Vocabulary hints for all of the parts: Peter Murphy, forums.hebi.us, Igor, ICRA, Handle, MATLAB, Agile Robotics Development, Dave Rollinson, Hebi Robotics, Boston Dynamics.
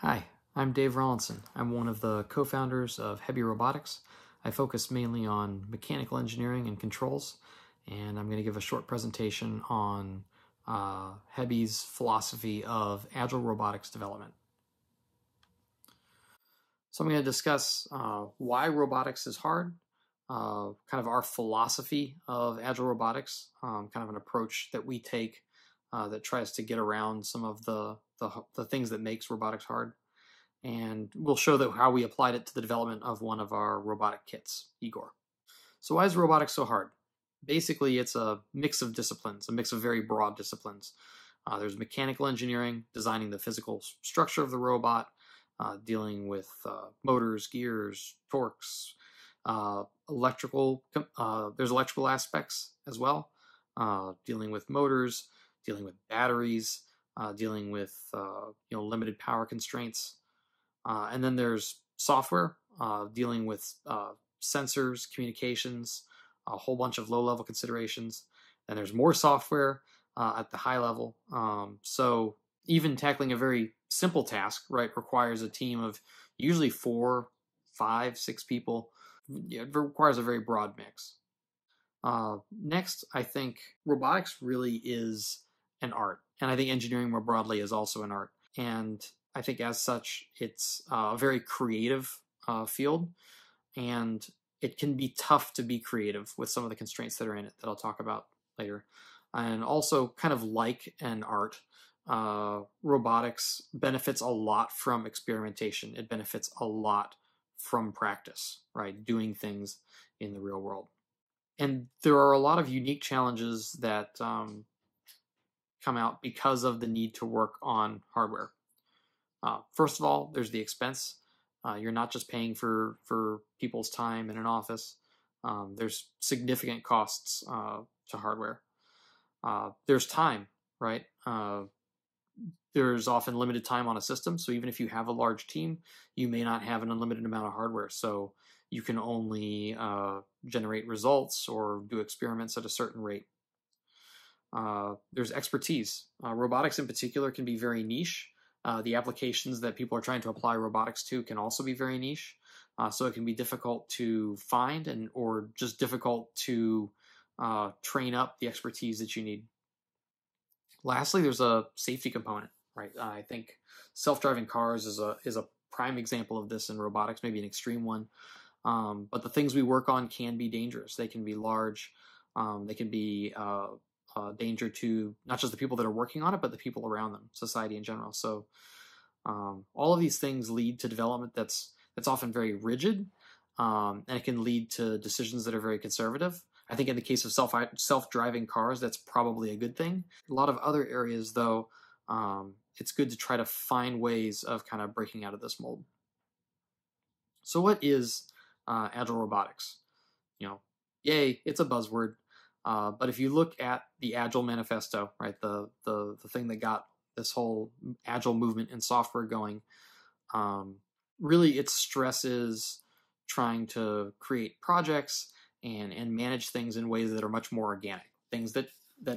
Hi, I'm Dave Rollinson. I'm one of the co-founders of Hebi Robotics. I focus mainly on mechanical engineering and controls, and I'm going to give a short presentation on Hebi's philosophy of agile robotics development. So I'm going to discuss why robotics is hard, kind of our philosophy of agile robotics, kind of an approach that we take that tries to get around some of the things that makes robotics hard, and we'll show that how we applied it to the development of one of our robotic kits, Igor. So why is robotics so hard? Basically, it's a mix of disciplines, a mix of very broad disciplines. There's mechanical engineering, designing the physical structure of the robot, dealing with motors, gears, torques, there's electrical aspects as well, dealing with motors, dealing with batteries, dealing with limited power constraints, and then there's software, dealing with sensors, communications, a whole bunch of low-level considerations, and there's more software at the high level. So even tackling a very simple task, right, requires a team of usually 4, 5, 6 people. It requires a very broad mix. Next, I think robotics really is an art. And I think engineering more broadly is also an art. And I think as such, it's a very creative field. And it can be tough to be creative with some of the constraints that are in it that I'll talk about later. And also, kind of like an art, robotics benefits a lot from experimentation. It benefits a lot from practice, right? Doing things in the real world. And there are a lot of unique challenges that come out because of the need to work on hardware. First of all, there's the expense. You're not just paying for people's time in an office. There's significant costs to hardware. There's time, right? There's often limited time on a system. So even if you have a large team, you may not have an unlimited amount of hardware. So you can only generate results or do experiments at a certain rate. There's expertise. Robotics in particular can be very niche. The applications that people are trying to apply robotics to can also be very niche. So it can be difficult to find or just difficult to train up the expertise that you need. Lastly, there's a safety component, right? I think self-driving cars is a prime example of this in robotics, maybe an extreme one. But the things we work on can be dangerous. They can be large. They can be danger to not just the people that are working on it, but the people around them, society in general. So all of these things lead to development that's often very rigid, and it can lead to decisions that are very conservative. I think in the case of self-driving cars, that's probably a good thing. A lot of other areas, though, it's good to try to find ways of kind of breaking out of this mold. So what is agile robotics? You know, yay, it's a buzzword. But if you look at the Agile Manifesto, right, the thing that got this whole Agile movement and software going, really its stress is trying to create projects and manage things in ways that are much more organic, things that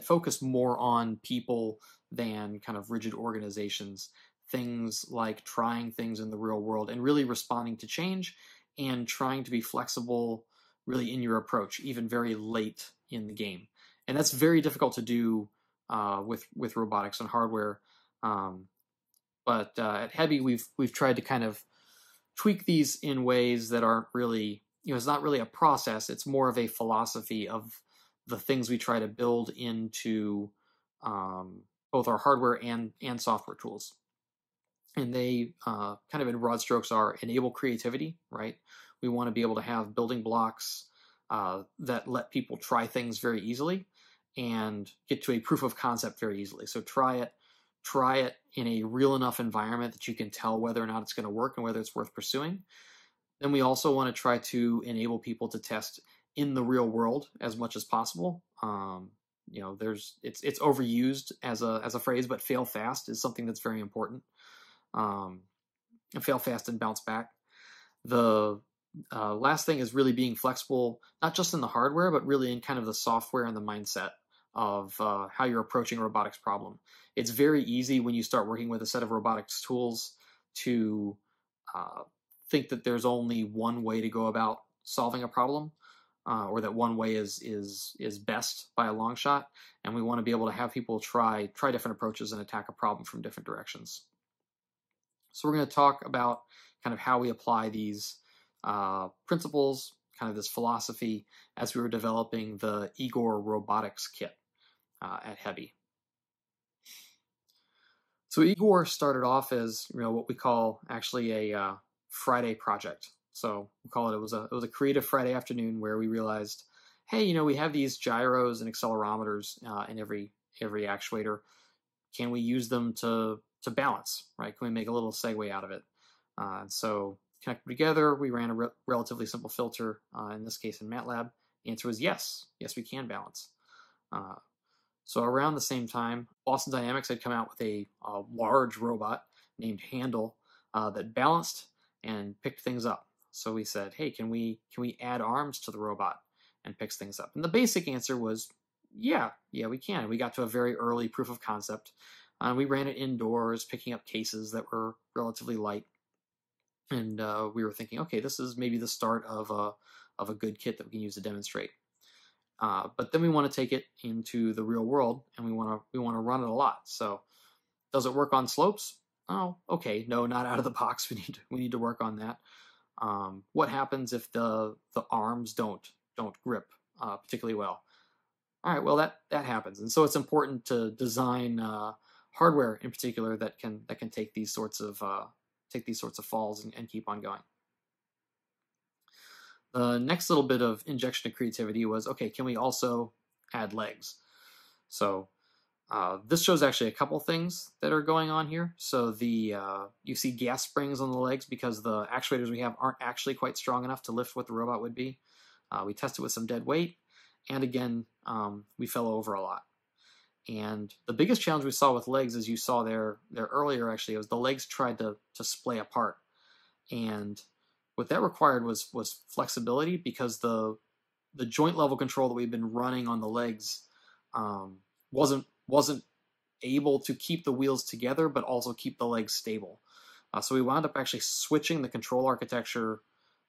focus more on people than kind of rigid organizations, things like trying things in the real world and really responding to change and trying to be flexible really in your approach, even very late in the game. And that's very difficult to do with robotics and hardware. But at Hebi, we've tried to kind of tweak these in ways that aren't really, you know, it's not really a process. It's more of a philosophy of the things we try to build into both our hardware and software tools. And they kind of in broad strokes are enable creativity, right? We want to be able to have building blocks that let people try things very easily and get to a proof of concept very easily. So try it in a real enough environment that you can tell whether or not it's going to work and whether it's worth pursuing. Then we also want to try to enable people to test in the real world as much as possible. You know, it's overused as a phrase, but fail fast is something that's very important. And fail fast and bounce back. The last thing is really being flexible, not just in the hardware, but really in kind of the software and the mindset of how you're approaching a robotics problem. It's very easy when you start working with a set of robotics tools to think that there's only one way to go about solving a problem, or that one way is best by a long shot, and we want to be able to have people try different approaches and attack a problem from different directions. So we're going to talk about kind of how we apply these principles, kind of this philosophy, as we were developing the Igor robotics kit at Hebi. So Igor started off as, you know, what we call actually a Friday project. So we call it, it was a creative Friday afternoon where we realized, hey, you know, we have these gyros and accelerometers in every actuator. Can we use them to balance, right? Can we make a little segue out of it? So connect them together. We ran a relatively simple filter, in this case in MATLAB. The answer was yes. Yes, we can balance. So around the same time, Boston Dynamics had come out with a large robot named Handle that balanced and picked things up. So we said, hey, can we add arms to the robot and pick things up? And the basic answer was, yeah, we can. We got to a very early proof of concept. We ran it indoors, picking up cases that were relatively light. And we were thinking, okay, this is maybe the start of a good kit that we can use to demonstrate. But then we want to take it into the real world, and we want to run it a lot. So does it work on slopes? Oh, okay, no, not out of the box. We need to work on that. What happens if the arms don't grip particularly well? All right, well that happens, and so it's important to design hardware in particular that can take these sorts of falls and keep on going. The next little bit of injection of creativity was, okay, can we also add legs? So this shows actually a couple things that are going on here. So the you see gas springs on the legs because the actuators we have aren't actually quite strong enough to lift what the robot would be. We tested with some dead weight, and again, we fell over a lot. And the biggest challenge we saw with legs, as you saw there earlier actually, was the legs tried to splay apart. And what that required was flexibility, because the joint level control that we've been running on the legs wasn't able to keep the wheels together but also keep the legs stable. So we wound up actually switching the control architecture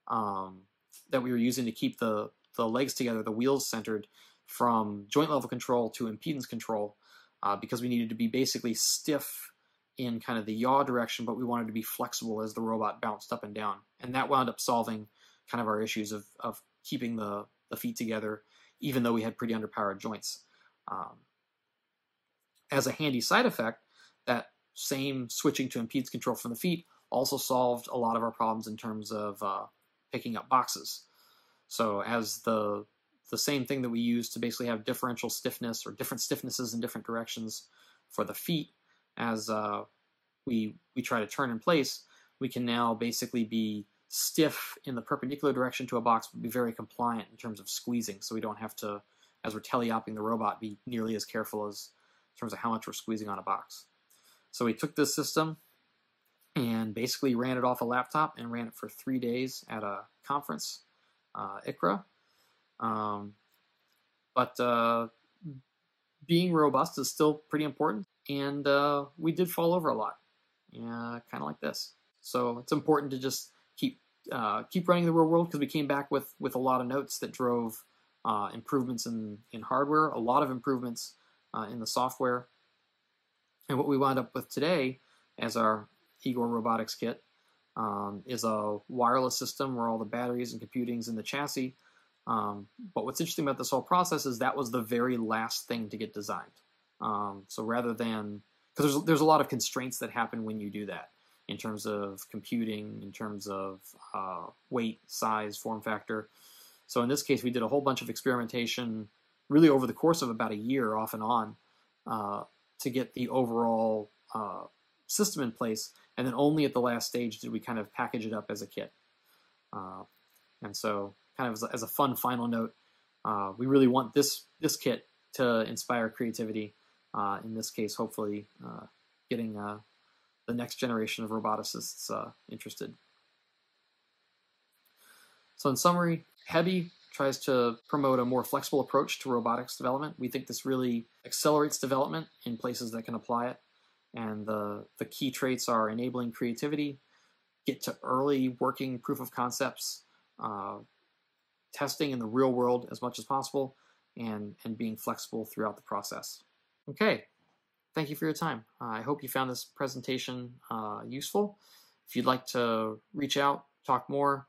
that we were using to keep the legs together, the wheels centered, from joint level control to impedance control, because we needed to be basically stiff in kind of the yaw direction, but we wanted to be flexible as the robot bounced up and down. And that wound up solving kind of our issues of keeping the feet together, even though we had pretty underpowered joints. As a handy side effect, that same switching to impedance control from the feet also solved a lot of our problems in terms of picking up boxes. So as the same thing that we use to basically have differential stiffness, or different stiffnesses in different directions for the feet, as we try to turn in place, we can now basically be stiff in the perpendicular direction to a box, but be very compliant in terms of squeezing. So we don't have to, as we're teleoping the robot, be nearly as careful as in terms of how much we're squeezing on a box. So we took this system and basically ran it off a laptop and ran it for 3 days at a conference, ICRA. Being robust is still pretty important, and we did fall over a lot, kind of like this. So it's important to just keep running the real world, because we came back with a lot of notes that drove improvements in hardware, a lot of improvements in the software. And what we wound up with today as our Igor robotics kit is a wireless system where all the batteries and computing's in the chassis. But what's interesting about this whole process is that was the very last thing to get designed. So rather than, because there's a lot of constraints that happen when you do that, in terms of computing, in terms of weight, size, form factor. So in this case, we did a whole bunch of experimentation really over the course of about a year off and on to get the overall system in place. And then only at the last stage did we kind of package it up as a kit. And so kind of as a fun final note, we really want this kit to inspire creativity. In this case, hopefully getting the next generation of roboticists interested. So in summary, Hebi tries to promote a more flexible approach to robotics development. We think this really accelerates development in places that can apply it. And the key traits are enabling creativity, get to early working proof of concepts, testing in the real world as much as possible, and being flexible throughout the process. Okay, thank you for your time. I hope you found this presentation useful. If you'd like to reach out, talk more,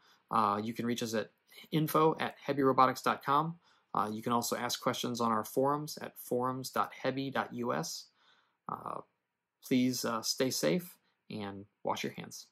you can reach us at info@hebirobotics.com. You can also ask questions on our forums at forums.hebi.us. Please stay safe and wash your hands.